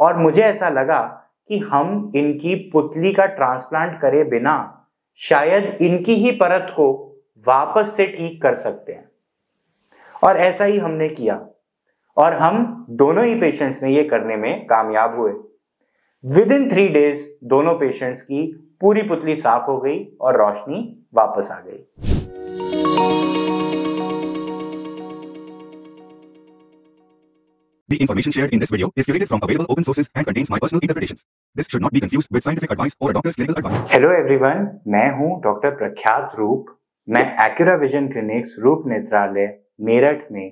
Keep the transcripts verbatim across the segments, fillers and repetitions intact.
और मुझे ऐसा लगा कि हम इनकी पुतली का ट्रांसप्लांट करे बिना शायद इनकी ही परत को वापस से ठीक कर सकते हैं, और ऐसा ही हमने किया और हम दोनों ही पेशेंट्स में ये करने में कामयाब हुए। विद इन थ्री डेज दोनों पेशेंट्स की पूरी पुतली साफ हो गई और रोशनी वापस आ गई। The information shared in this video is curated from available open sources and contains my personal interpretations. This should not be confused with scientific advice or a doctor's clinical advice. Hello everyone, मैं हूं doctor प्रख्यात रूप। मैं Acura vision clinics रूप नेत्रालय मेरठ में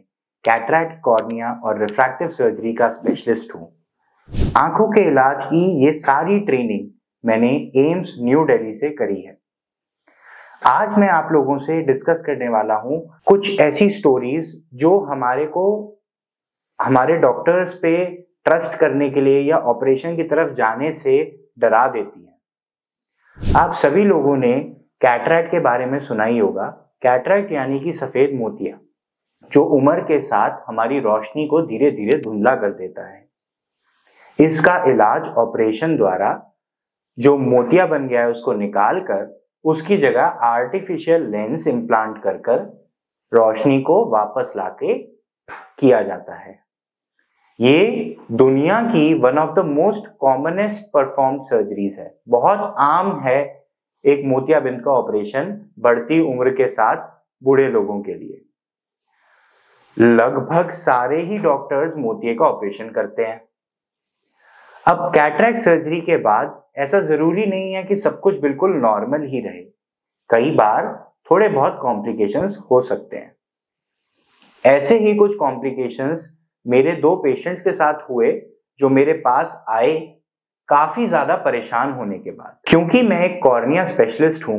cataract, cornea और refractive surgery का specialist हूं। आंखों के इलाज की ये सारी ट्रेनिंग मैंने एम्स न्यू दिल्ली से करी है। आज मैं आप लोगों से डिस्कस करने वाला हूँ कुछ ऐसी स्टोरीज जो हमारे को हमारे डॉक्टर्स पे ट्रस्ट करने के लिए या ऑपरेशन की तरफ जाने से डरा देती हैं। आप सभी लोगों ने कैटरैक्ट के बारे में सुना ही होगा। कैटरैक्ट यानी कि सफ़ेद मोतिया, जो उम्र के साथ हमारी रोशनी को धीरे धीरे धुंधला कर देता है। इसका इलाज ऑपरेशन द्वारा जो मोतिया बन गया है उसको निकाल कर उसकी जगह आर्टिफिशियल लेंस इम्प्लांट कर कर रोशनी को वापस लाके किया जाता है। ये दुनिया की one of the most commonest perform surgeries है। बहुत आम है एक मोतियाबिंद का ऑपरेशन बढ़ती उम्र के साथ बूढ़े लोगों के लिए। लगभग सारे ही डॉक्टर्स मोतिये का ऑपरेशन करते हैं। अब कैटरैक्ट सर्जरी के बाद ऐसा जरूरी नहीं है कि सब कुछ बिल्कुल नॉर्मल ही रहे। कई बार थोड़े बहुत कॉम्प्लिकेशंस हो सकते हैं। ऐसे ही कुछ कॉम्प्लिकेशंस मेरे दो पेशेंट्स के साथ हुए जो मेरे पास आए काफ़ी ज़्यादा परेशान होने के बाद। क्योंकि मैं एक कॉर्निया स्पेशलिस्ट हूँ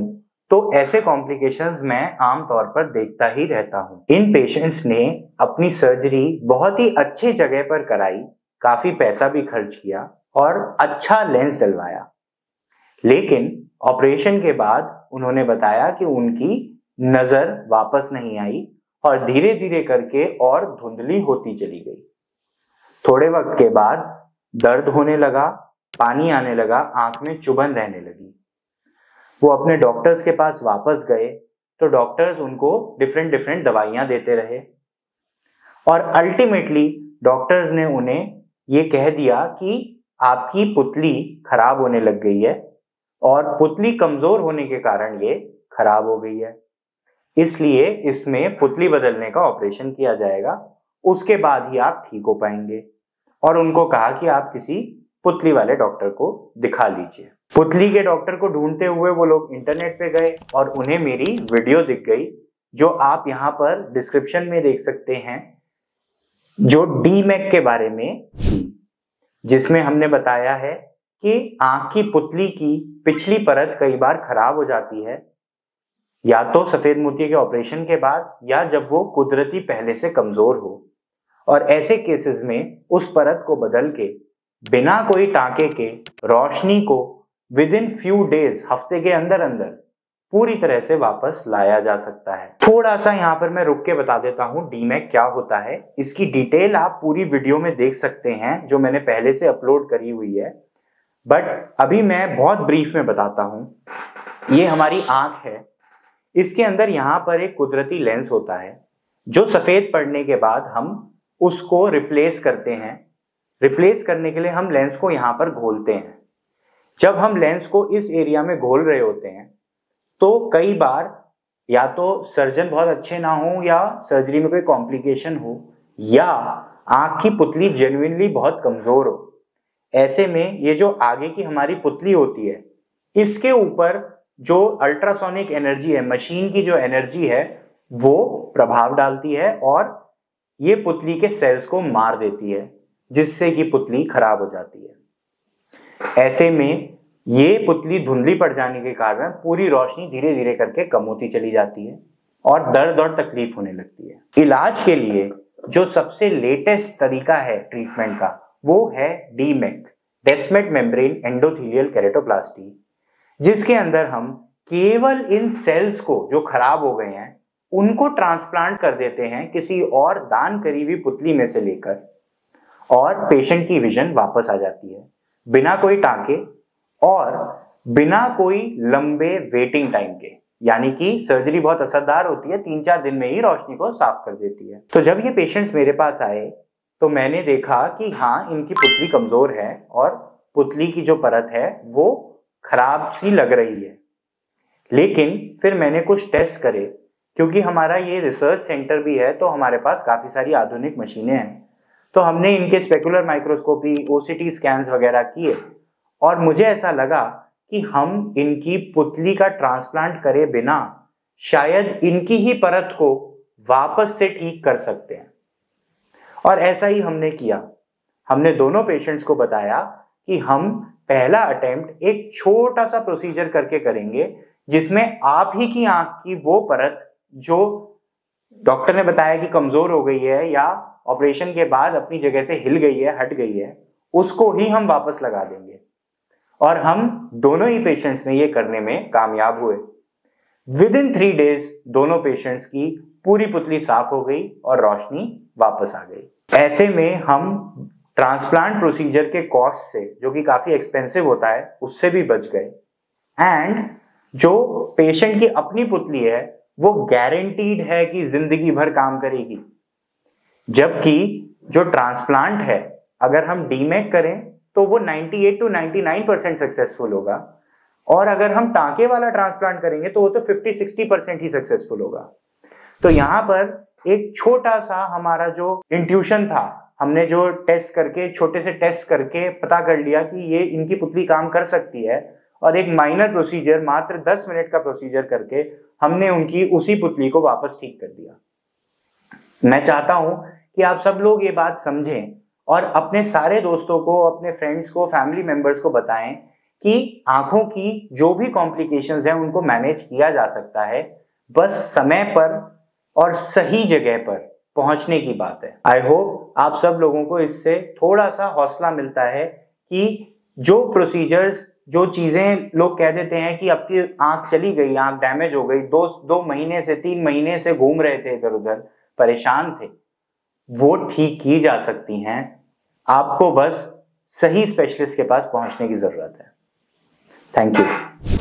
तो ऐसे कॉम्प्लिकेशंस मैं आमतौर पर देखता ही रहता हूँ। इन पेशेंट्स ने अपनी सर्जरी बहुत ही अच्छी जगह पर कराई, काफ़ी पैसा भी खर्च किया और अच्छा लेंस डलवाया, लेकिन ऑपरेशन के बाद उन्होंने बताया कि उनकी नज़र वापस नहीं आई और धीरे धीरे करके और धुंधली होती चली गई। थोड़े वक्त के बाद दर्द होने लगा, पानी आने लगा, आंख में चुभन रहने लगी। वो अपने डॉक्टर्स के पास वापस गए तो डॉक्टर्स उनको डिफरेंट डिफरेंट दवाइयां देते रहे और अल्टीमेटली डॉक्टर्स ने उन्हें ये कह दिया कि आपकी पुतली खराब होने लग गई है और पुतली कमजोर होने के कारण ये खराब हो गई है, इसलिए इसमें पुतली बदलने का ऑपरेशन किया जाएगा, उसके बाद ही आप ठीक हो पाएंगे। और उनको कहा कि आप किसी पुतली वाले डॉक्टर को दिखा लीजिए। पुतली के डॉक्टर को ढूंढते हुए वो लोग इंटरनेट पे गए और उन्हें मेरी वीडियो दिख गई जो आप यहाँ पर डिस्क्रिप्शन में देख सकते हैं, जो डीमैक के बारे में थी, जिसमें हमने बताया है कि आँख की पुतली की पिछली परत कई बार खराब हो जाती है, या तो सफ़ेद मोतिया के ऑपरेशन के बाद या जब वो कुदरती पहले से कमज़ोर हो, और ऐसे केसेस में उस परत को बदल के बिना कोई टाँके के रोशनी को विद इन फ्यू डेज, हफ्ते के अंदर अंदर पूरी तरह से वापस लाया जा सकता है। थोड़ा सा यहाँ पर मैं रुक के बता देता हूँ डीमैक क्या होता है। इसकी डिटेल आप पूरी वीडियो में देख सकते हैं जो मैंने पहले से अपलोड करी हुई है, बट अभी मैं बहुत ब्रीफ में बताता हूँ। ये हमारी आँख है, इसके अंदर यहाँ पर एक कुदरती लेंस होता है जो सफ़ेद पड़ने के बाद हम उसको रिप्लेस करते हैं। रिप्लेस करने के लिए हम लेंस को यहाँ पर घोलते हैं। जब हम लेंस को इस एरिया में घोल रहे होते हैं तो कई बार या तो सर्जन बहुत अच्छे ना हो या सर्जरी में कोई कॉम्प्लिकेशन हो या आँख की पुतली जेन्युइनली बहुत कमज़ोर हो। ऐसे में ये जो आगे की हमारी पुतली होती है इसके ऊपर जो अल्ट्रासोनिक एनर्जी है, मशीन की जो एनर्जी है, वो प्रभाव डालती है और ये पुतली के सेल्स को मार देती है जिससे कि पुतली खराब हो जाती है। ऐसे में ये पुतली धुंधली पड़ जाने के कारण पूरी रोशनी धीरे धीरे करके कम होती चली जाती है और दर्द और तकलीफ होने लगती है। इलाज के लिए जो सबसे लेटेस्ट तरीका है ट्रीटमेंट का वो है डीमैक, डेस्मेट मेम्ब्रेन एंडोथेलियल केरेटोप्लास्टी, जिसके अंदर हम केवल इन सेल्स को जो खराब हो गए हैं उनको ट्रांसप्लांट कर देते हैं किसी और दान करी हुई पुतली में से लेकर, और पेशेंट की विजन वापस आ जाती है बिना कोई टांके और बिना कोई लंबे वेटिंग टाइम के, यानी कि सर्जरी बहुत असरदार होती है, तीन चार दिन में ही रोशनी को साफ कर देती है। तो जब ये पेशेंट्स मेरे पास आए तो मैंने देखा कि हाँ, इनकी पुतली कमजोर है और पुतली की जो परत है वो खराब सी लग रही है। लेकिन फिर मैंने कुछ टेस्ट करे, क्योंकि हमारा ये रिसर्च सेंटर भी है तो हमारे पास काफी सारी आधुनिक मशीनें हैं, तो हमने इनके specular microscopy, O C T scans वगैरह किए और मुझे ऐसा लगा कि हम इनकी पुतली का ट्रांसप्लांट करे बिना शायद इनकी ही परत को वापस से ठीक कर सकते हैं। और ऐसा ही हमने किया। हमने दोनों पेशेंट्स को बताया कि हम पहला अटेम्प्ट एक छोटा सा प्रोसीजर करके करेंगे जिसमें आप ही की आंख की वो परत जो डॉक्टर ने बताया कि कमजोर हो गई है या ऑपरेशन के बाद अपनी जगह से हिल गई है, हट गई है, उसको ही हम वापस लगा देंगे। और हम दोनों ही पेशेंट्स में ये करने में कामयाब हुए। विद इन थ्री डेज दोनों पेशेंट्स की पूरी पुतली साफ हो गई और रोशनी वापस आ गई। ऐसे में हम ट्रांसप्लांट प्रोसीजर के कॉस्ट से, जो कि काफी एक्सपेंसिव होता है, उससे भी बच गए। एंड जो पेशेंट की अपनी पुतली है वो गारंटीड है कि जिंदगी भर काम करेगी, जबकि जो ट्रांसप्लांट है अगर हम डीमेक करें तो वो अट्ठानवे टू निन्यानवे परसेंट सक्सेसफुल होगा, और अगर हम टांके वाला ट्रांसप्लांट करेंगे तो वो तो पचास साठ परसेंट ही सक्सेसफुल होगा। तो यहाँ पर एक छोटा सा हमारा जो इंट्यूशन था, हमने जो टेस्ट करके, छोटे से टेस्ट करके पता कर लिया कि ये इनकी पुतली काम कर सकती है, और एक माइनर प्रोसीजर, मात्र दस मिनट का प्रोसीजर करके हमने उनकी उसी पुतली को वापस ठीक कर दिया। मैं चाहता हूं कि आप सब लोग ये बात समझें और अपने सारे दोस्तों को, अपने फ्रेंड्स को, फैमिली मेंबर्स को बताएं कि आंखों की जो भी कॉम्प्लिकेशंस हैं उनको मैनेज किया जा सकता है, बस समय पर और सही जगह पर पहुंचने की बात है। आई होप आप सब लोगों को इससे थोड़ा सा हौसला मिलता है कि जो प्रोसीजर्स, जो चीजें लोग कह देते हैं कि आपकी आंख चली गई, आंख डैमेज हो गई, दो दो महीने से तीन महीने से घूम रहे थे इधर उधर, परेशान थे, वो ठीक की जा सकती हैं। आपको बस सही स्पेशलिस्ट के पास पहुंचने की जरूरत है। Thank you.